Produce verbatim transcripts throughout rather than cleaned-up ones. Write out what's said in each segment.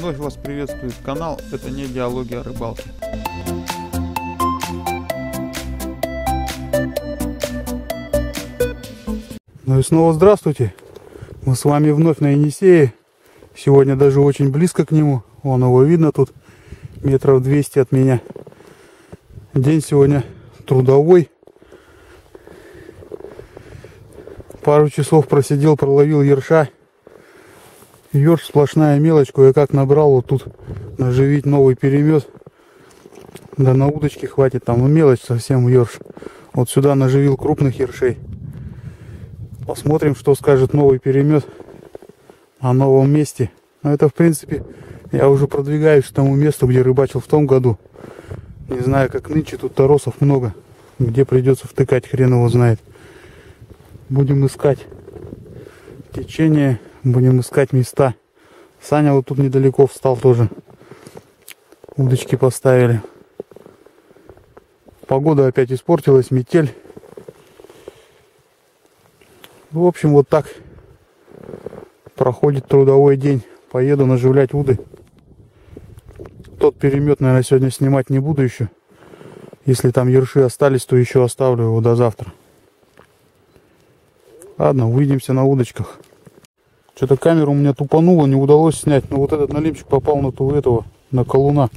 Вновь вас приветствует канал «Это не Диалоги о Рыбалке». Ну и снова здравствуйте. Мы с вами вновь на Енисее. Сегодня даже очень близко к нему. Вон его видно тут, метров двести от меня. День сегодня трудовой. Пару часов просидел, проловил ерша. Ерш сплошная мелочь, кое-как набрал вот тут наживить новый перемет. Да на удочке хватит, там ну, мелочь совсем ерш. Вот сюда наживил крупных ершей. Посмотрим, что скажет новый перемет о новом месте. Но это в принципе я уже продвигаюсь к тому месту, где рыбачил в том году. Не знаю, как нынче, тут торосов много. Где придется втыкать, хрен его знает. Будем искать течение, будем искать места. Саня вот тут недалеко встал тоже. Удочки поставили. Погода опять испортилась, метель. В общем, вот так проходит трудовой день. Поеду наживлять уды. Тот перемет, наверное, сегодня снимать не буду еще. Если там ерши остались, то еще оставлю его до завтра. Ладно, увидимся на удочках. Что-то камера у меня тупанула, не удалось снять. Но вот этот налимчик попал на ту этого, на колуна.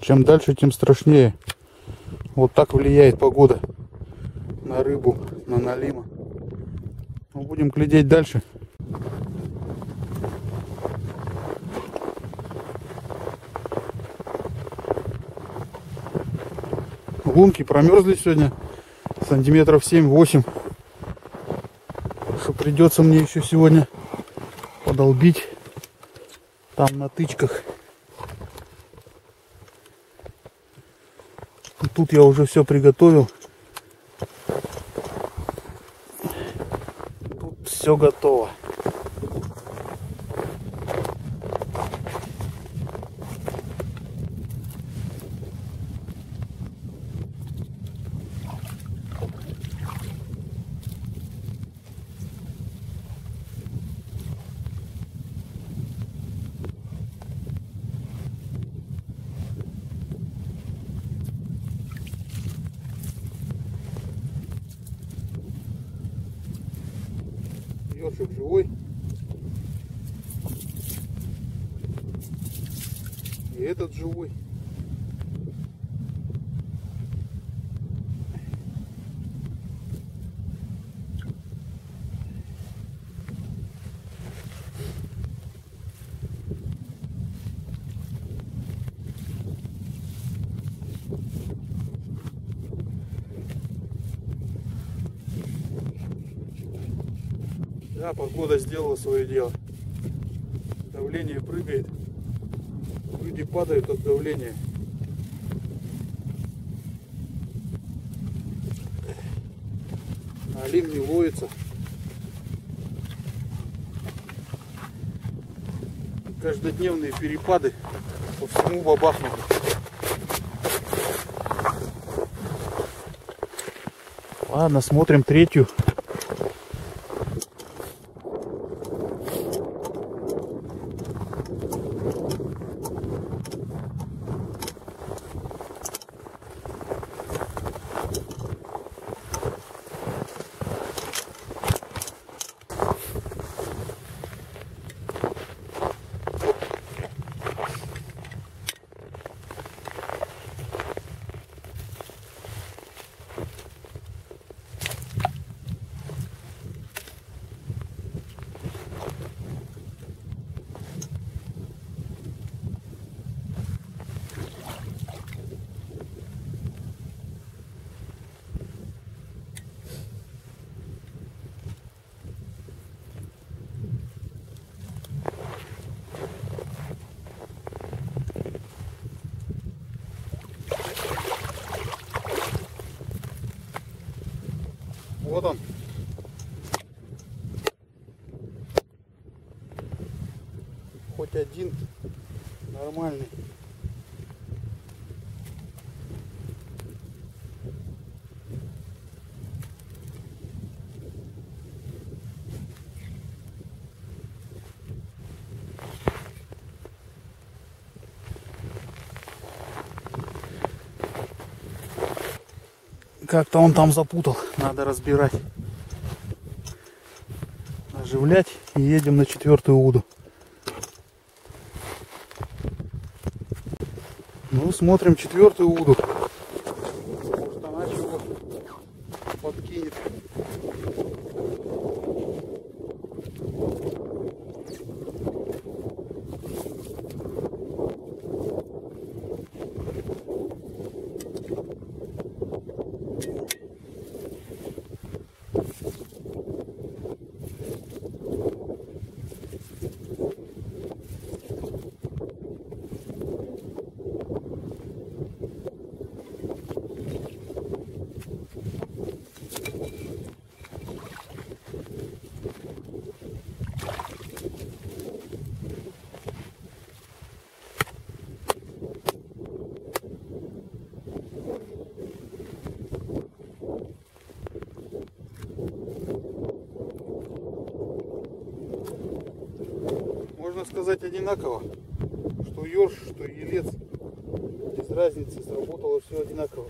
Чем дальше, тем страшнее. Вот так влияет погода на рыбу, на налима. Но будем глядеть дальше. Лунки промерзли сегодня сантиметров семь-восемь. Придется мне еще сегодня подолбить там на тычках. И тут я уже все приготовил. Тут все готово. Ершик живой. И этот живой. Да, погода сделала свое дело. Давление прыгает. Люди падают от давления. Налим не ловится. Каждодневные перепады по всему бабахнут. Ладно, смотрим третью. Вот он. Хоть один нормальный. как-то он там запутал. Надо разбирать. Оживлять и едем на четвертую уду. Ну, смотрим четвертую уду. Может, она чего подкинет. Сказать одинаково, что ёрш, что елец, без разницы, сработало все одинаково.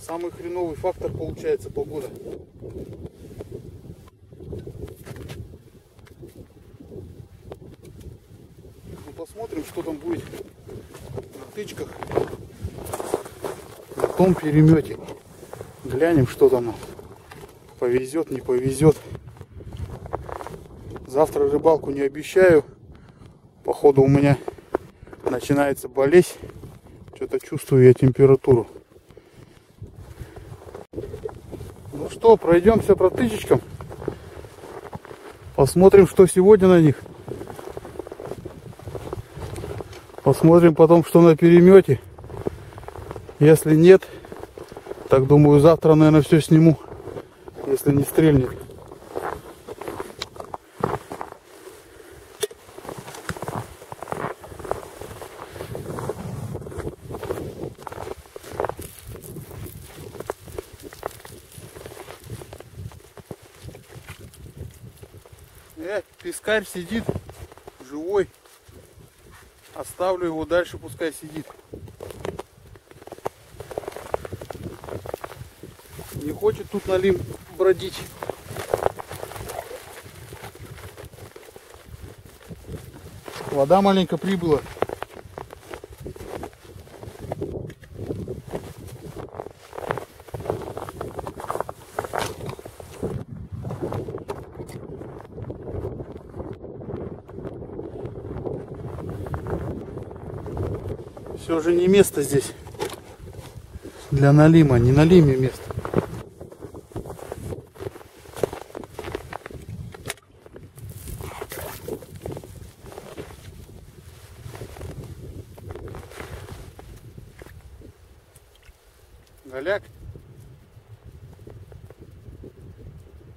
Самый хреновый фактор получается погода. Ну, посмотрим, что там будет на тычках, на том перемете, глянем, что там. Повезет, не повезет. Завтра рыбалку не обещаю. Походу у меня начинается болезнь. Что-то чувствую я температуру. Ну что, пройдемся по тычечкам. Посмотрим, что сегодня на них. Посмотрим потом, что на перемете. Если нет, так думаю, завтра, наверное, все сниму. Если не стрельнет. Э, пескарь сидит, живой. Оставлю его дальше, пускай сидит. Не хочет тут налим бродить. Вода маленько прибыла. Все же не место здесь для налима, не налиме место. Голяк.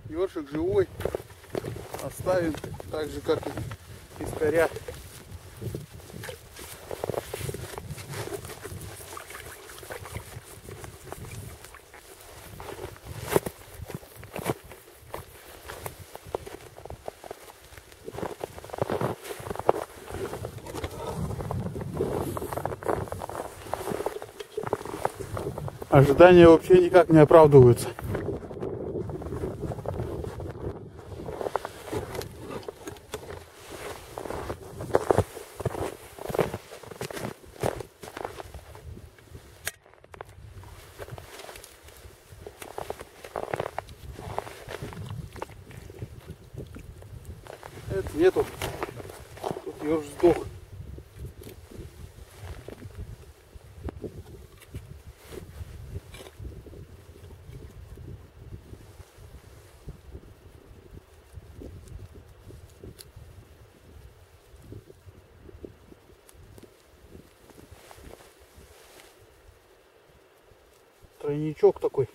Ёршик живой. Оставим так же, как и пескаря. Ожидания вообще никак не оправдываются. Это нету. Тут ёрш сдох. Тройничок такой.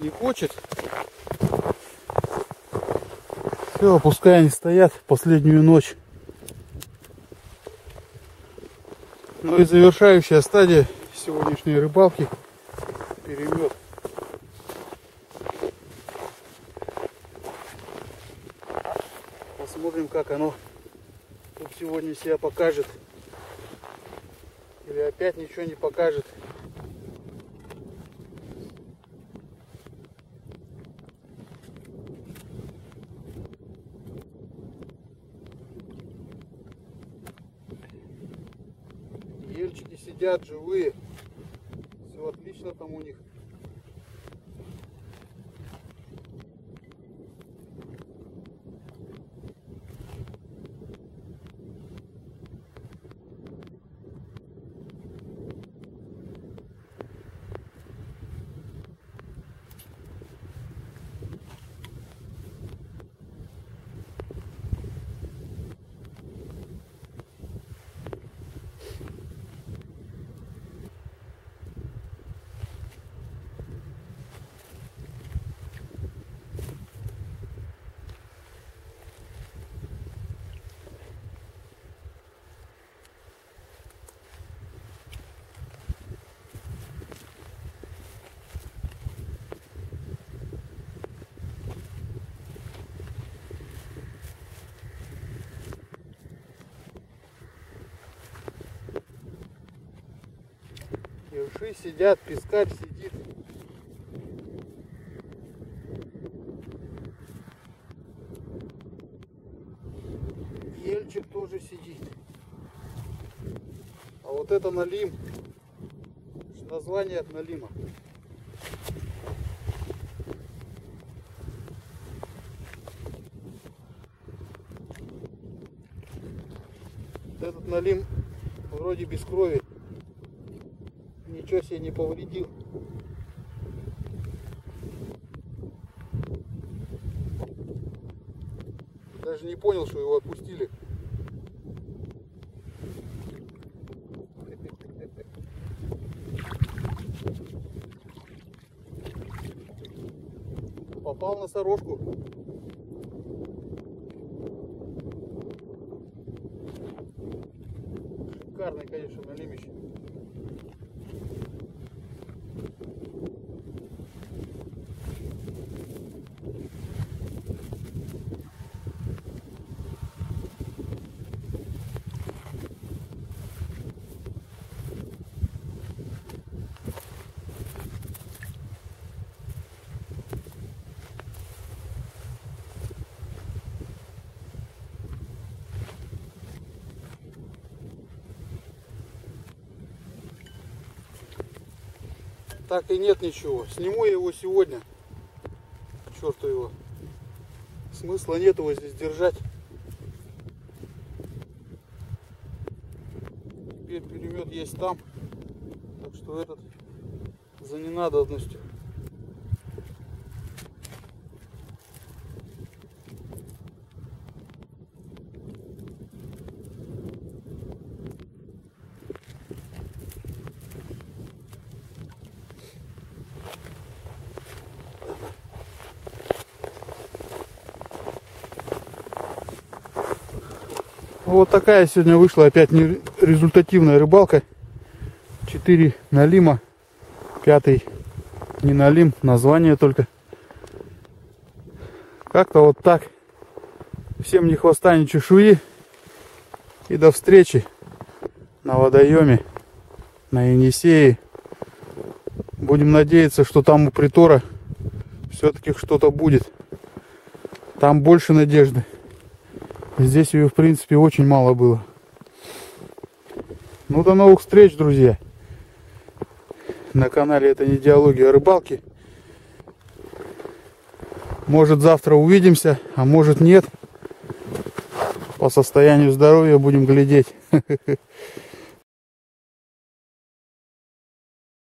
не хочет. Все, пускай они стоят последнюю ночь. Ну и завершающая стадия сегодняшней рыбалки — перемет. Посмотрим, как оно тут сегодня себя покажет. Или опять ничего не покажет. Ельчики сидят живые. Все отлично там у них. Ерши сидят, пескарь сидит. Ельчик тоже сидит. А вот это налим. Название от налима. Этот налим вроде без крови. Ничего себе не повредил. Даже не понял, что его отпустили. Попал на сорожку. Шикарный, конечно, налимище. Так и нет ничего. Сниму я его сегодня. К черту его. Смысла нет его здесь держать. Теперь перемет есть там. Так что этот за ненадобностью. Вот такая сегодня вышла опять результативная рыбалка. четыре налима, пятый не налим, название только. Как-то вот так. Всем ни хвоста, ни чешуи. И до встречи на водоеме, на Енисее. Будем надеяться, что там у притора все-таки что-то будет. Там больше надежды. Здесь ее, в принципе, очень мало было. Ну, до новых встреч, друзья. На канале «Это не Диалоги о рыбалке». Может, завтра увидимся, а может, нет. По состоянию здоровья будем глядеть.